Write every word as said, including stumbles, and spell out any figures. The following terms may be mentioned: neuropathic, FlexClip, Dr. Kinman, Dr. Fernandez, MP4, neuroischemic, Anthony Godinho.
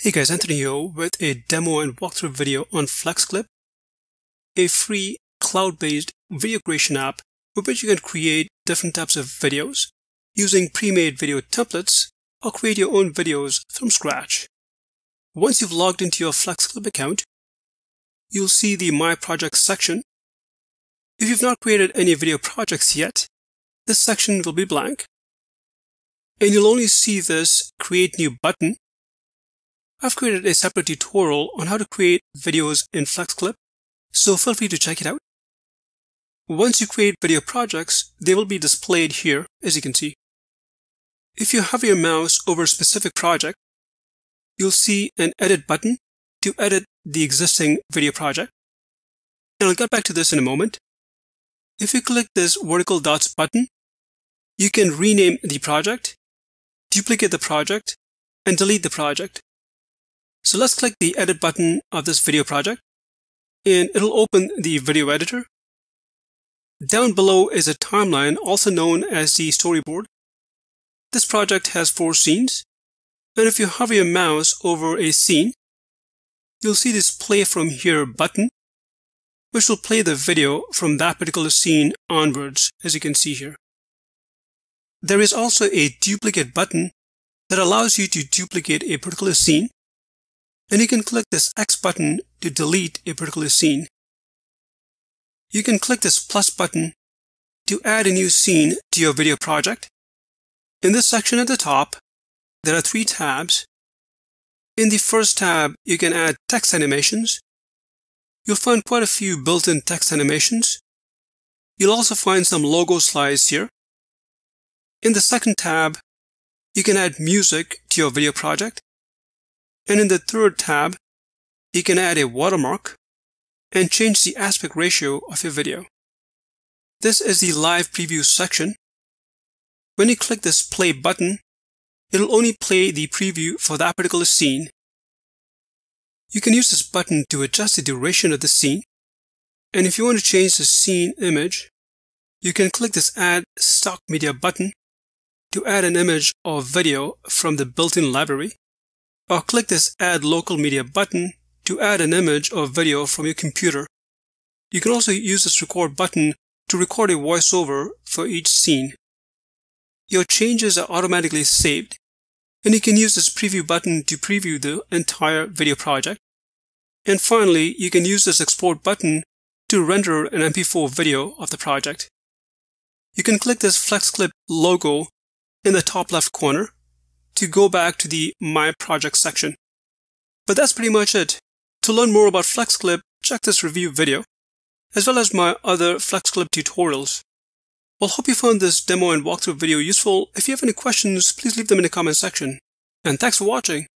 Hey guys, Anthony here with a demo and walkthrough video on FlexClip, a free cloud-based video creation app with which you can create different types of videos using pre-made video templates or create your own videos from scratch. Once you've logged into your FlexClip account, you'll see the My Projects section. If you've not created any video projects yet, this section will be blank, and you'll only see this Create New button. I've created a separate tutorial on how to create videos in FlexClip, so feel free to check it out. Once you create video projects, they will be displayed here, as you can see. If you hover your mouse over a specific project, you'll see an Edit button to edit the existing video project. And I'll get back to this in a moment. If you click this vertical dots button, you can rename the project, duplicate the project, and delete the project. So let's click the Edit button of this video project, and it'll open the video editor. Down below is a timeline, also known as the storyboard. This project has four scenes, and if you hover your mouse over a scene, you'll see this Play From Here button, which will play the video from that particular scene onwards, as you can see here. There is also a Duplicate button that allows you to duplicate a particular scene, and you can click this X button to delete a particular scene. You can click this plus button to add a new scene to your video project. In this section at the top, there are three tabs. In the first tab, you can add text animations. You'll find quite a few built-in text animations. You'll also find some logo slides here. In the second tab, you can add music to your video project. And in the third tab, you can add a watermark and change the aspect ratio of your video. This is the live preview section. When you click this play button, it'll only play the preview for that particular scene. You can use this button to adjust the duration of the scene. And if you want to change the scene image, you can click this Add Stock Media button to add an image or video from the built-in library, or click this Add Local Media button to add an image or video from your computer. You can also use this Record button to record a voiceover for each scene. Your changes are automatically saved, and you can use this Preview button to preview the entire video project. And finally, you can use this Export button to render an M P four video of the project. You can click this FlexClip logo in the top left corner to go back to the My Projects section. But that's pretty much it. To learn more about FlexClip, check this review video, as well as my other FlexClip tutorials. Well, hope you found this demo and walkthrough video useful. If you have any questions, please leave them in the comment section. And thanks for watching.